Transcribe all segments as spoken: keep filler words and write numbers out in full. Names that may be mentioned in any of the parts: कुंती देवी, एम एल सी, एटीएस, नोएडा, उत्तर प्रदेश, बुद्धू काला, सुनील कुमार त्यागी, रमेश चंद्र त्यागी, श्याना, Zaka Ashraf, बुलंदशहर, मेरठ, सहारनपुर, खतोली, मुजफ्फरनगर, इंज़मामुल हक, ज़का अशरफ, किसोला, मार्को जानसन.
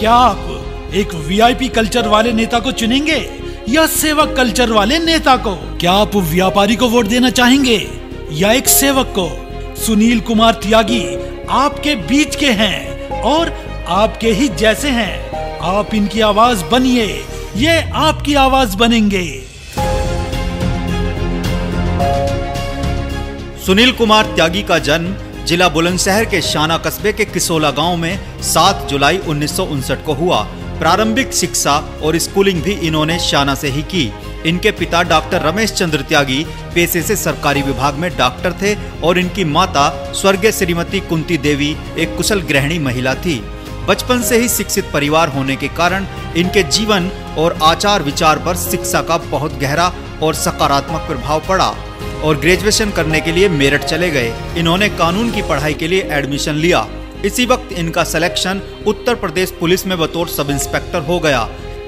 क्या आप एक वीआईपी कल्चर वाले नेता को चुनेंगे या सेवक कल्चर वाले नेता को? क्या आप व्यापारी को वोट देना चाहेंगे या एक सेवक को? सुनील कुमार त्यागी आपके बीच के हैं और आपके ही जैसे हैं। आप इनकी आवाज बनिए, ये आपकी आवाज बनेंगे। सुनील कुमार त्यागी का जन्म जिला बुलंदशहर के श्याना कस्बे के किसोला गांव में सात जुलाई उन्नीस सौ उनसठ को हुआ। प्रारंभिक शिक्षा और स्कूलिंग भी इन्होंने श्याना से ही की। इनके पिता डॉक्टर रमेश चंद्र त्यागी पेशे से सरकारी विभाग में डॉक्टर थे और इनकी माता स्वर्गीय श्रीमती कुंती देवी एक कुशल गृहिणी महिला थी। बचपन से ही शिक्षित परिवार होने के कारण इनके जीवन और आचार विचार पर शिक्षा का बहुत गहरा और सकारात्मक प्रभाव पड़ा और ग्रेजुएशन करने के लिए मेरठ चले गए। इन्होंने कानून की पढ़ाई के लिए एडमिशन लिया। इसी वक्त इनका सिलेक्शन उत्तर प्रदेश पुलिस में बतौर सब इंस्पेक्टर हो गया।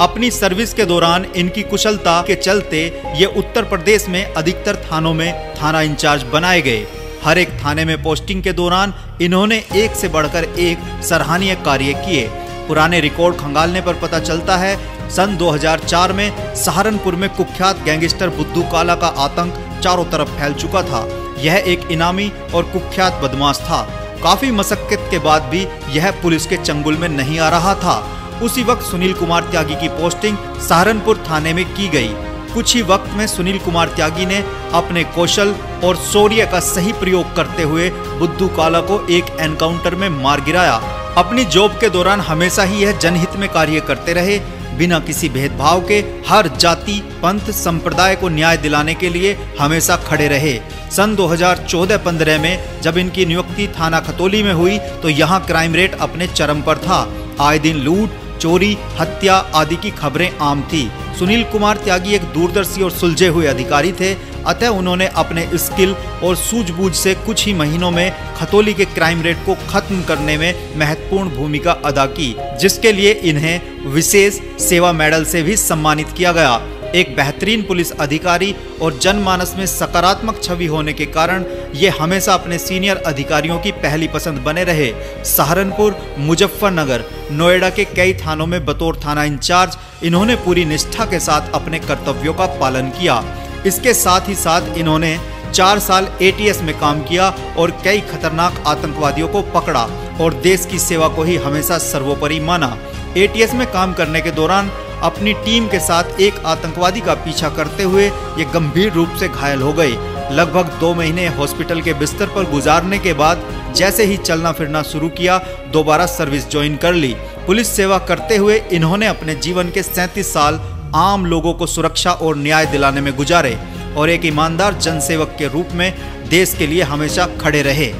अपनी सर्विस के दौरान इनकी कुशलता के चलते ये उत्तर प्रदेश में अधिकतर थानों में थाना इंचार्ज बनाए गए। हर एक थाने में पोस्टिंग के दौरान इन्होंने एक से बढ़कर एक सराहनीय कार्य किए। पुराने रिकॉर्ड खंगालने पर पता चलता है सन दो हज़ार चार में सहारनपुर में कुख्यात गैंगस्टर बुद्धू काला का आतंक चारों तरफ फैल चुका था। यह एक इनामी और कुख्यात बदमाश था। काफी मशक्कत के बाद भी यह पुलिस के चंगुल में नहीं आ रहा था। उसी वक्त सुनील कुमार त्यागी की पोस्टिंग सहारनपुर थाने में की गई। कुछ ही वक्त में सुनील कुमार त्यागी ने अपने कौशल और शौर्य का सही प्रयोग करते हुए बुद्धू काला को एक एनकाउंटर में मार गिराया। अपनी जॉब के दौरान हमेशा ही यह जनहित में कार्य करते रहे। बिना किसी भेदभाव के हर जाति, पंथ, संप्रदाय को न्याय दिलाने के लिए हमेशा खड़े रहे। सन दो हज़ार चौदह पंद्रह में जब इनकी नियुक्ति थाना खतोली में हुई तो यहाँ क्राइम रेट अपने चरम पर था। आए दिन लूट, चोरी, हत्या आदि की खबरें आम थी। सुनील कुमार त्यागी एक दूरदर्शी और सुलझे हुए अधिकारी थे, अतः उन्होंने अपने स्किल और सूझबूझ से कुछ ही महीनों में खतौली के क्राइम रेट को खत्म करने में महत्वपूर्ण भूमिका अदा की, जिसके लिए इन्हें विशेष सेवा मेडल से भी सम्मानित किया गया। एक बेहतरीन पुलिस अधिकारी और जनमानस में सकारात्मक छवि होने के कारण ये हमेशा अपने सीनियर अधिकारियों की पहली पसंद बने रहे। सहारनपुर, मुजफ्फरनगर, नोएडा के कई थानों में बतौर थाना इंचार्ज इन्होंने पूरी निष्ठा के साथ अपने कर्तव्यों का पालन किया। इसके साथ ही साथ इन्होंने चार साल ए टी एस में काम किया और कई खतरनाक आतंकवादियों को पकड़ा और देश की सेवा को ही हमेशा सर्वोपरि माना। ए टी एस में काम करने के दौरान अपनी टीम के साथ एक आतंकवादी का पीछा करते हुए ये गंभीर रूप से घायल हो गए। लगभग दो महीने हॉस्पिटल के बिस्तर पर गुजारने के बाद जैसे ही चलना फिरना शुरू किया, दोबारा सर्विस ज्वाइन कर ली। पुलिस सेवा करते हुए इन्होंने अपने जीवन के सैंतीस साल आम लोगों को सुरक्षा और न्याय दिलाने में गुजारे और एक ईमानदार जनसेवक के रूप में देश के लिए हमेशा खड़े रहे।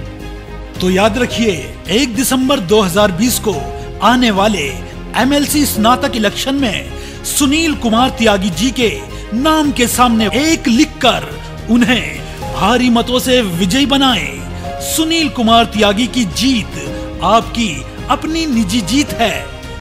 तो याद रखिए, एक दिसंबर दो हज़ार बीस को आने वाले एम एल सी स्नातक इलेक्शन में सुनील कुमार त्यागी जी के नाम के सामने एक लिखकर उन्हें भारी मतों से विजयी बनाएं। सुनील कुमार त्यागी की जीत आपकी अपनी निजी जीत है।